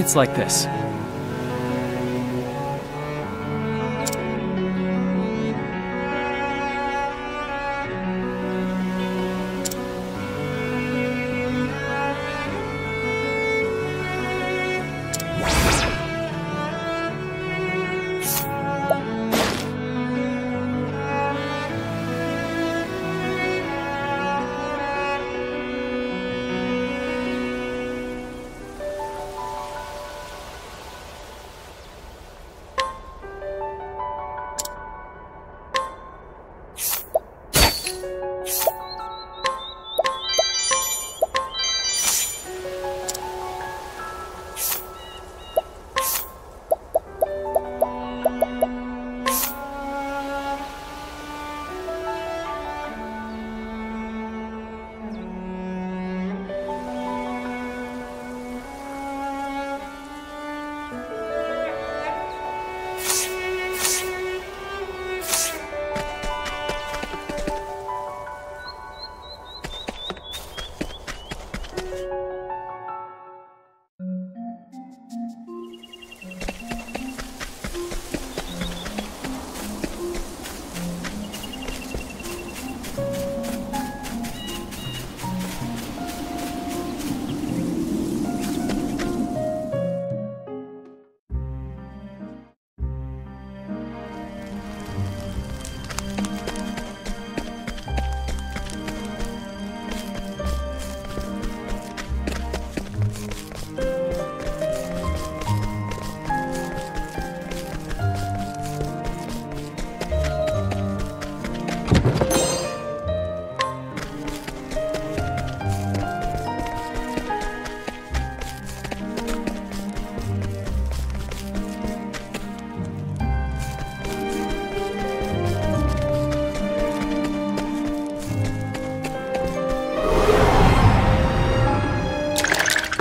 It's like this.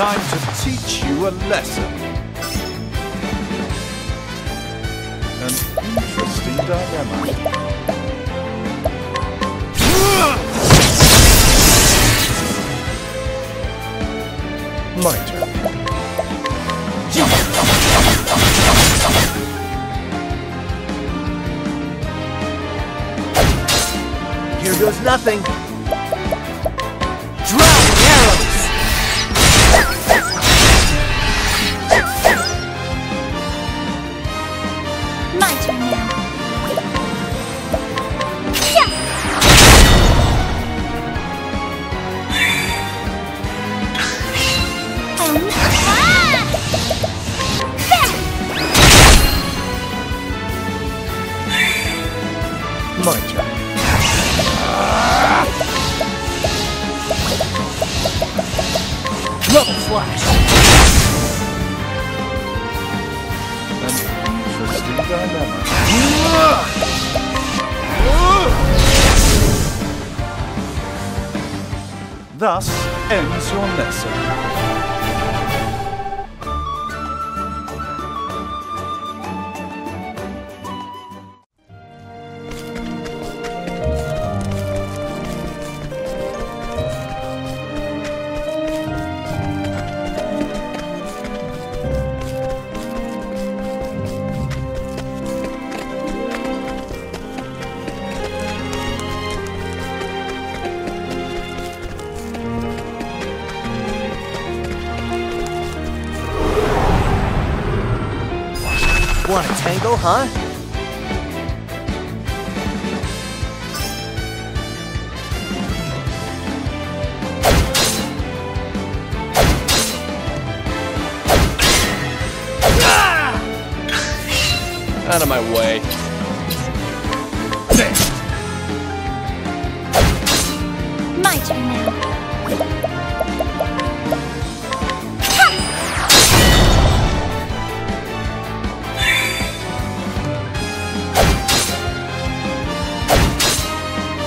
Time to teach you a lesson. An interesting dilemma. My turn. Here goes nothing. Thus ends your lesson. Want a tango, huh? Out of my way. My turn now.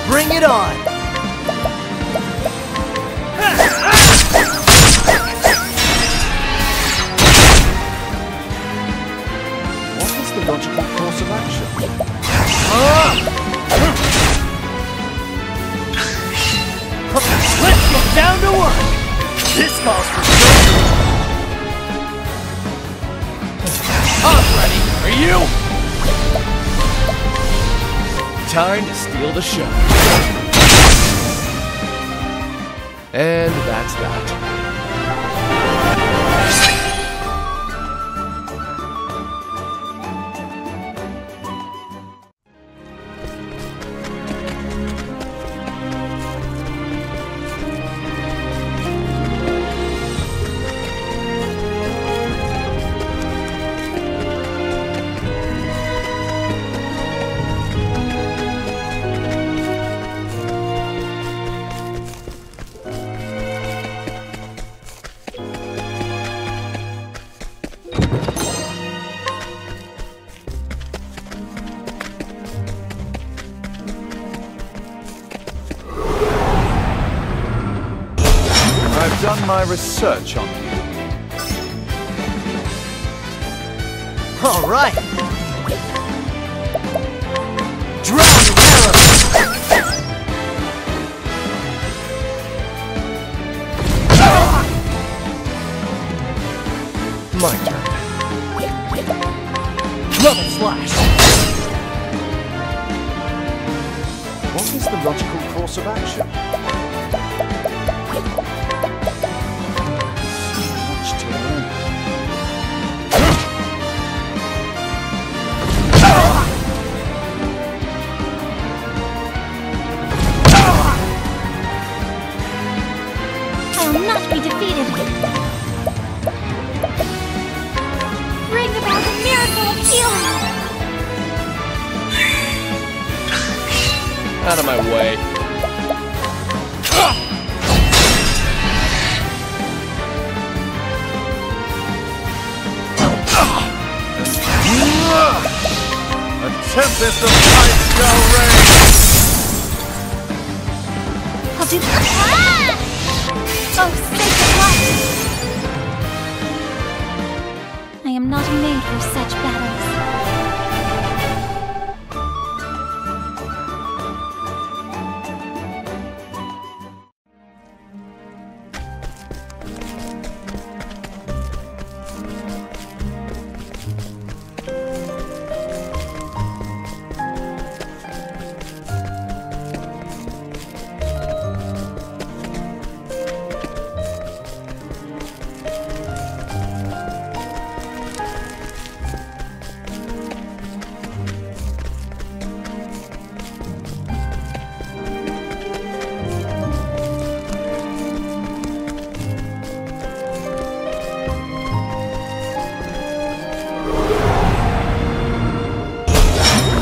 Bring it on! What is the logical course of action? Let's get down to work! This calls for... time to steal the show. And that's done my research on you. All right. Drown arrow. My turn. Double slash. What is the logical course of action? Out of my way. A tempest of light shall rain. I'll do that. Oh, sacred light! I am not made for such battles.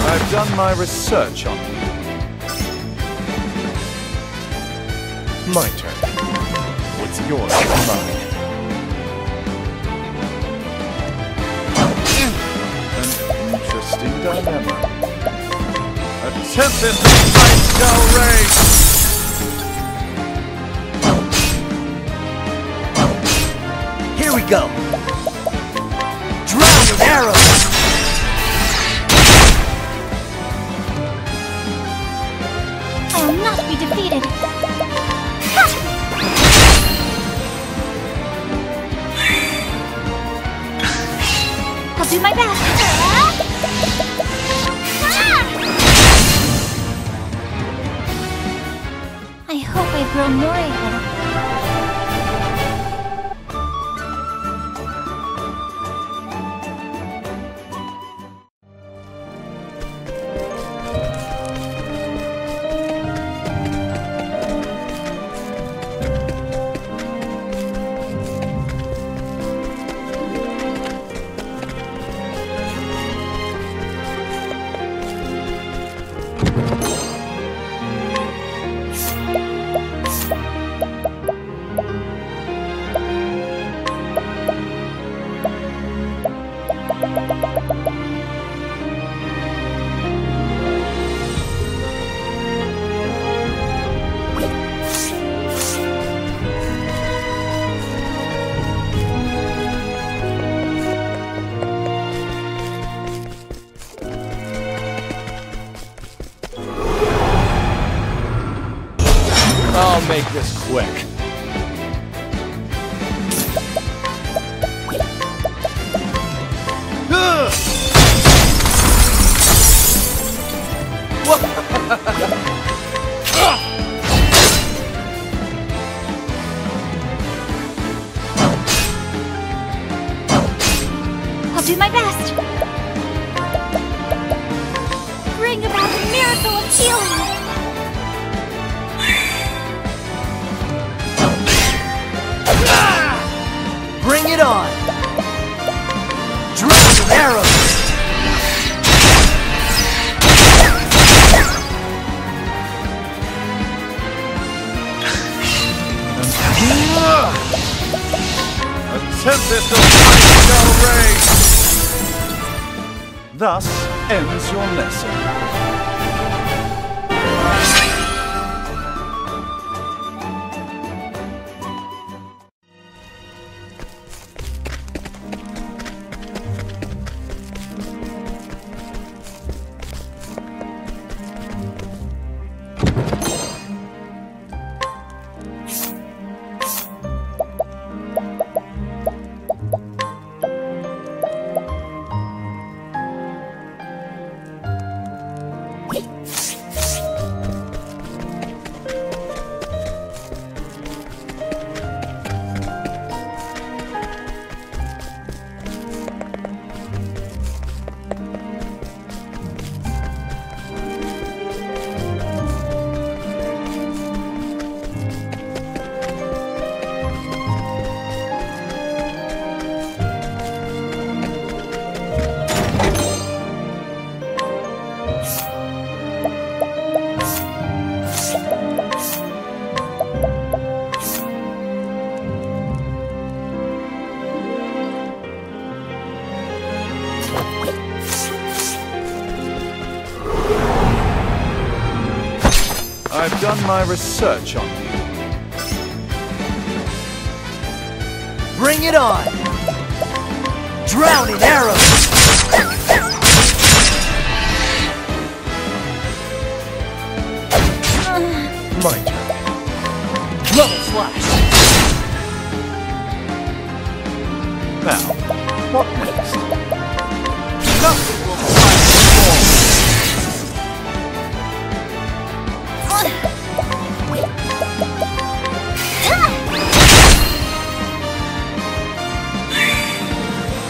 I've done my research on you. My turn. What's yours and mine? An interesting dilemma. A tempest of light shall rain. Here we go. Drown with arrows. Not be defeated. Ha! I'll do my best. I hope I've grown more able. I'll make this quick. What? do my best. Bring about the miracle of healing. Bring it on. Drops of arrows. Tempest of light shall reign! Thus ends your lesson. I've done my research on you. Bring it on! Drown in arrows! My turn. Level slash! Now, what next? Nothing will survive the storm!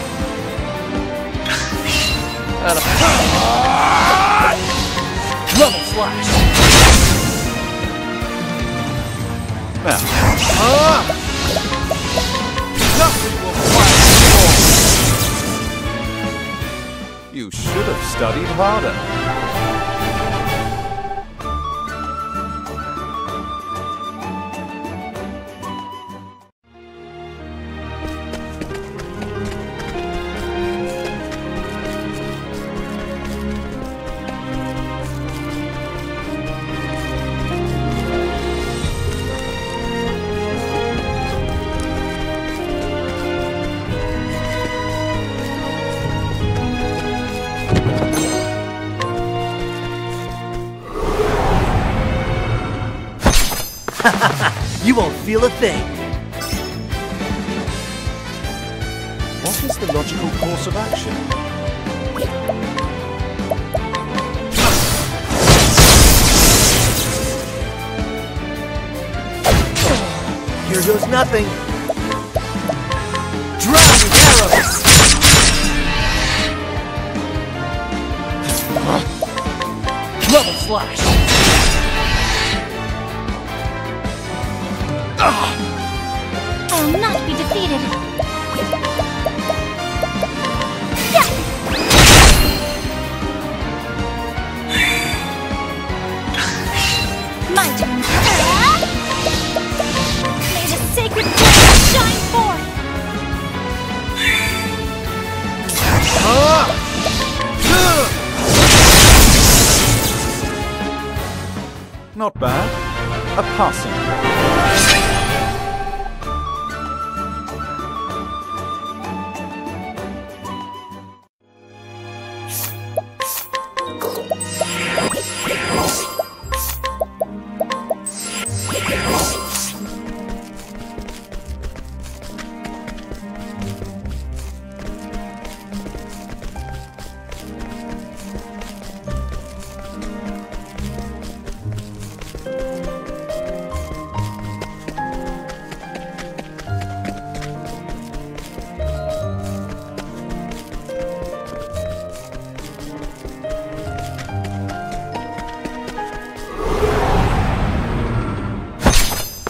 Level slash. Now, nothing will flash at all. You should have studied harder. You won't feel a thing. What is the logical course of action? Here goes nothing. Drown arrows. Level slash. I'll not be defeated. My turn. May the sacred light shine forth. Not bad. A passing.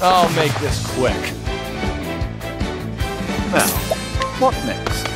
I'll make this quick. Now, what next?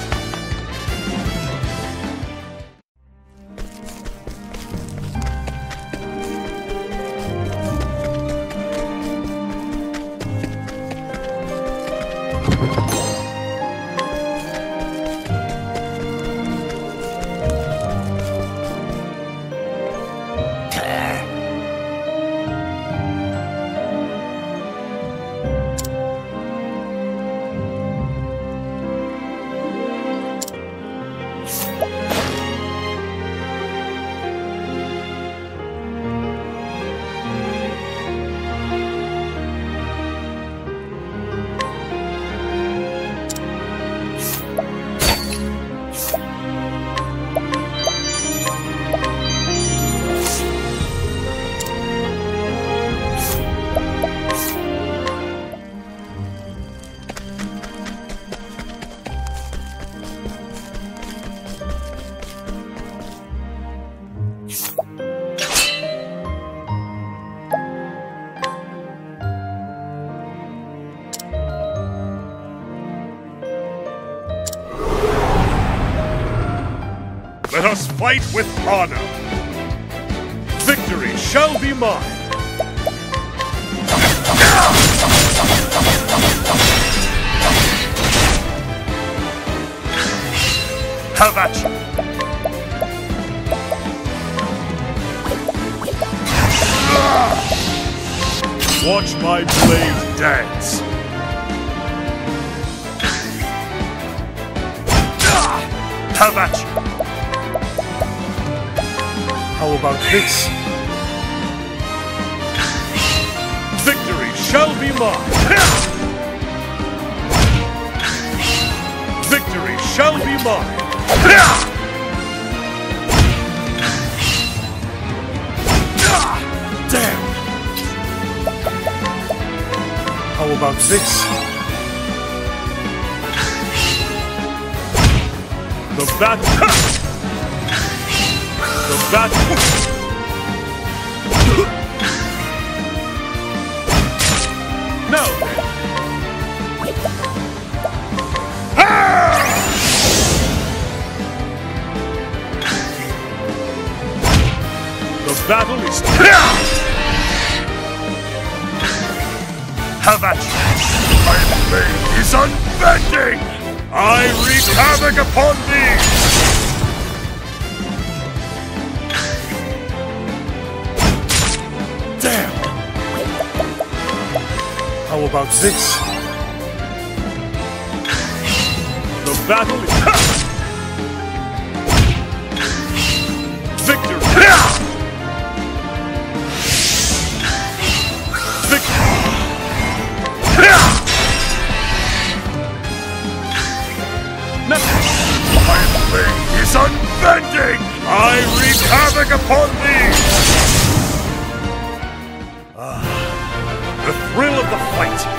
Let us fight with honor. Victory shall be mine. Have at you. Watch my blade dance. Have at you. How about this? Victory shall be mine! Victory shall be mine! Damn! How about this? The battle! That no. The battle is have at you. My blade is unbending. I wreak havoc upon thee. How about this? The battle is victory! Victory! Nothing! My blade is unbending! I wreak havoc upon thee! The thrill of the fight!